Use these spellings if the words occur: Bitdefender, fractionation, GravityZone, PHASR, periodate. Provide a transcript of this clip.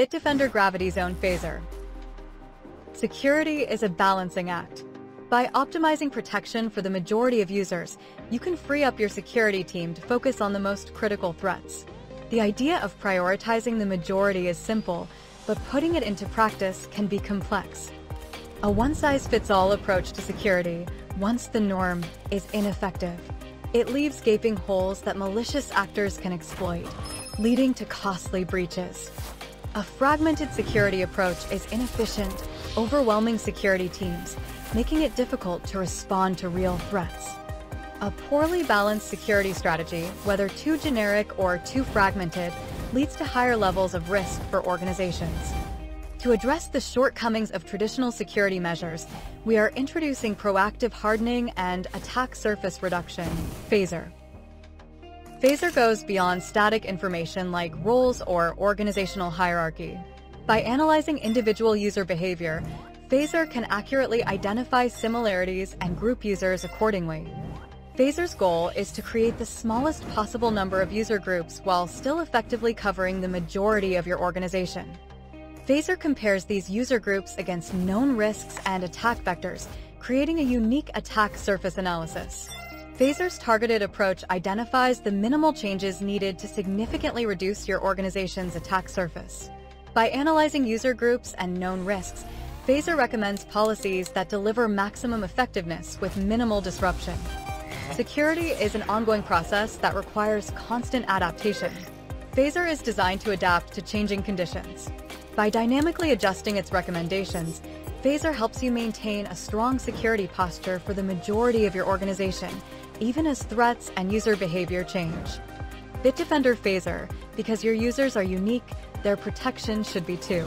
Bitdefender GravityZone PHASR. Security is a balancing act. By optimizing protection for the majority of users, you can free up your security team to focus on the most critical threats. The idea of prioritizing the majority is simple, but putting it into practice can be complex. A one-size-fits-all approach to security, once the norm, is ineffective. It leaves gaping holes that malicious actors can exploit, leading to costly breaches. A fragmented security approach is inefficient, overwhelming security teams, making it difficult to respond to real threats. A poorly balanced security strategy, whether too generic or too fragmented, leads to higher levels of risk for organizations. To address the shortcomings of traditional security measures, we are introducing proactive hardening and attack surface reduction, PHASR. PHASR goes beyond static information like roles or organizational hierarchy. By analyzing individual user behavior, PHASR can accurately identify similarities and group users accordingly. PHASR's goal is to create the smallest possible number of user groups while still effectively covering the majority of your organization. PHASR compares these user groups against known risks and attack vectors, creating a unique attack surface analysis. PHASR's targeted approach identifies the minimal changes needed to significantly reduce your organization's attack surface. By analyzing user groups and known risks, PHASR recommends policies that deliver maximum effectiveness with minimal disruption. Security is an ongoing process that requires constant adaptation. PHASR is designed to adapt to changing conditions. By dynamically adjusting its recommendations, PHASR helps you maintain a strong security posture for the majority of your organization, even as threats and user behavior change. Bitdefender PHASR, because your users are unique, their protection should be too.